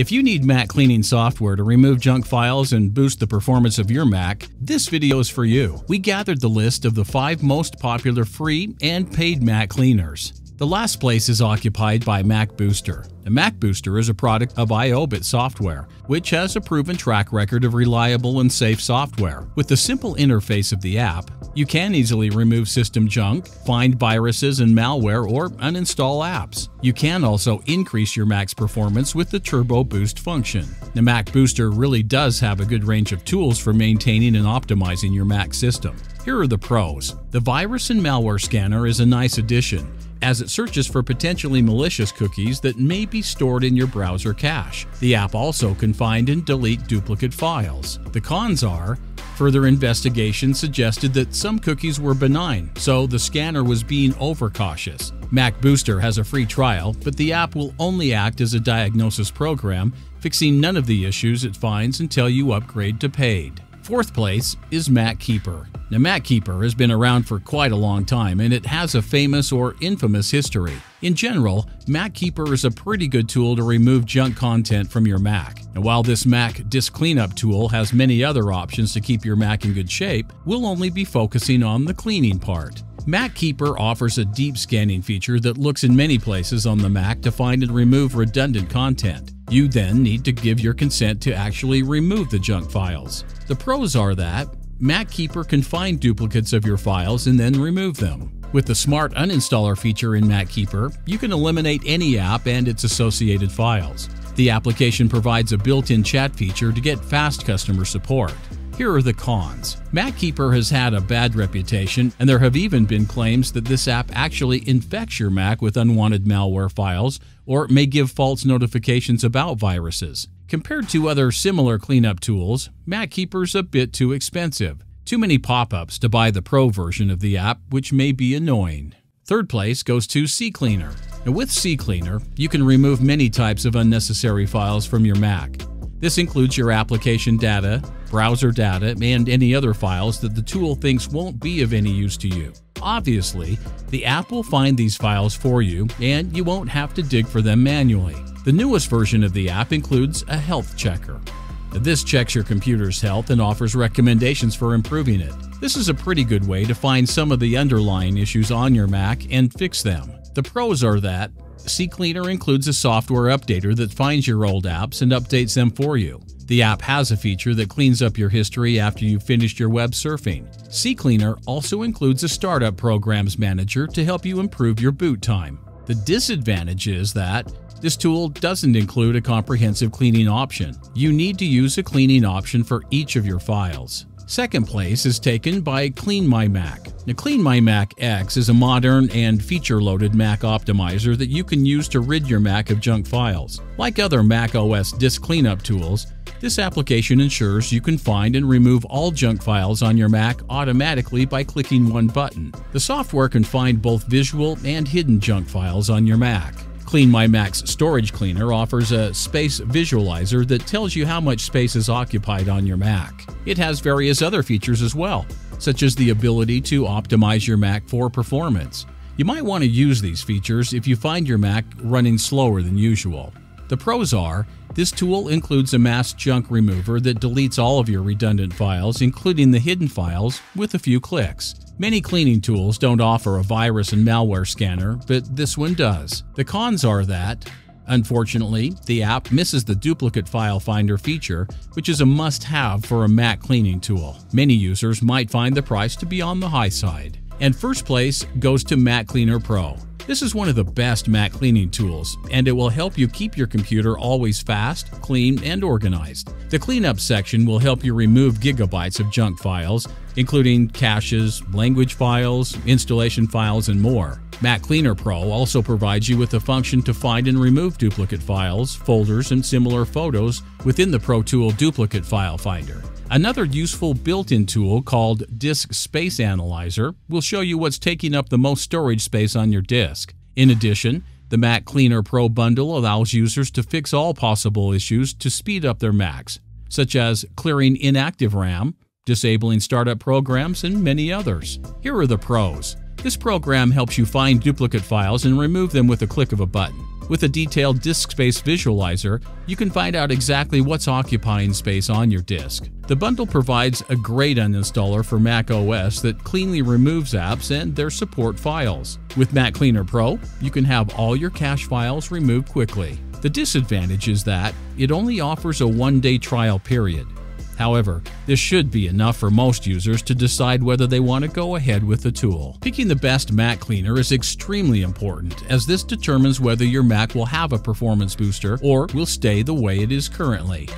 If you need Mac cleaning software to remove junk files and boost the performance of your Mac, this video is for you. We gathered the list of the 5 most popular free and paid Mac cleaners. The last place is occupied by MacBooster. The MacBooster is a product of iObit software, which has a proven track record of reliable and safe software. With the simple interface of the app, you can easily remove system junk, find viruses and malware, or uninstall apps. You can also increase your Mac's performance with the Turbo Boost function. The MacBooster really does have a good range of tools for maintaining and optimizing your Mac system. Here are the pros. The virus and malware scanner is a nice addition, as it searches for potentially malicious cookies that may be stored in your browser cache. The app also can find and delete duplicate files. The cons are, further investigation suggested that some cookies were benign, so the scanner was being overcautious. MacBooster has a free trial, but the app will only act as a diagnosis program, fixing none of the issues it finds until you upgrade to paid. Fourth place is MacKeeper. Now, MacKeeper has been around for quite a long time, and it has a famous or infamous history. In general, MacKeeper is a pretty good tool to remove junk content from your Mac. And while this Mac disk cleanup tool has many other options to keep your Mac in good shape, we'll only be focusing on the cleaning part. MacKeeper offers a deep scanning feature that looks in many places on the Mac to find and remove redundant content. You then need to give your consent to actually remove the junk files. The pros are that MacKeeper can find duplicates of your files and then remove them. With the Smart Uninstaller feature in MacKeeper, you can eliminate any app and its associated files. The application provides a built-in chat feature to get fast customer support. Here are the cons. MacKeeper has had a bad reputation, and there have even been claims that this app actually infects your Mac with unwanted malware files or may give false notifications about viruses. Compared to other similar cleanup tools, MacKeeper's a bit too expensive. Too many pop-ups to buy the Pro version of the app, which may be annoying. Third place goes to CCleaner. Now, with CCleaner, you can remove many types of unnecessary files from your Mac. This includes your application data, browser data, and any other files that the tool thinks won't be of any use to you. Obviously, the app will find these files for you, and you won't have to dig for them manually. The newest version of the app includes a health checker. This checks your computer's health and offers recommendations for improving it. This is a pretty good way to find some of the underlying issues on your Mac and fix them. The pros are that CCleaner includes a software updater that finds your old apps and updates them for you. The app has a feature that cleans up your history after you've finished your web surfing. CCleaner also includes a startup programs manager to help you improve your boot time. The disadvantage is that this tool doesn't include a comprehensive cleaning option. You need to use a cleaning option for each of your files. Second place is taken by CleanMyMac. Now, CleanMyMac X is a modern and feature-loaded Mac optimizer that you can use to rid your Mac of junk files. Like other Mac OS disk cleanup tools, this application ensures you can find and remove all junk files on your Mac automatically by clicking one button. The software can find both visual and hidden junk files on your Mac. CleanMyMac's storage cleaner offers a space visualizer that tells you how much space is occupied on your Mac. It has various other features as well, such as the ability to optimize your Mac for performance. You might want to use these features if you find your Mac running slower than usual. The pros are, this tool includes a mass junk remover that deletes all of your redundant files, including the hidden files, with a few clicks. Many cleaning tools don't offer a virus and malware scanner, but this one does. The cons are that, unfortunately, the app misses the duplicate file finder feature, which is a must-have for a Mac cleaning tool. Many users might find the price to be on the high side. And first place goes to MacCleaner Pro. This is one of the best Mac cleaning tools, and it will help you keep your computer always fast, clean, and organized. The cleanup section will help you remove gigabytes of junk files, including caches, language files, installation files, and more. MacCleaner Pro also provides you with the function to find and remove duplicate files, folders, and similar photos within the Pro Tool Duplicate File Finder. Another useful built-in tool called Disk Space Analyzer will show you what's taking up the most storage space on your disk. In addition, the MacCleaner Pro bundle allows users to fix all possible issues to speed up their Macs, such as clearing inactive RAM, disabling startup programs, and many others. Here are the pros. This program helps you find duplicate files and remove them with a click of a button. With a detailed disk space visualizer, you can find out exactly what's occupying space on your disk. The bundle provides a great uninstaller for Mac OS that cleanly removes apps and their support files. With MacCleaner Pro, you can have all your cache files removed quickly. The disadvantage is that it only offers a one-day trial period. However, this should be enough for most users to decide whether they want to go ahead with the tool. Picking the best Mac cleaner is extremely important, as this determines whether your Mac will have a performance booster or will stay the way it is currently.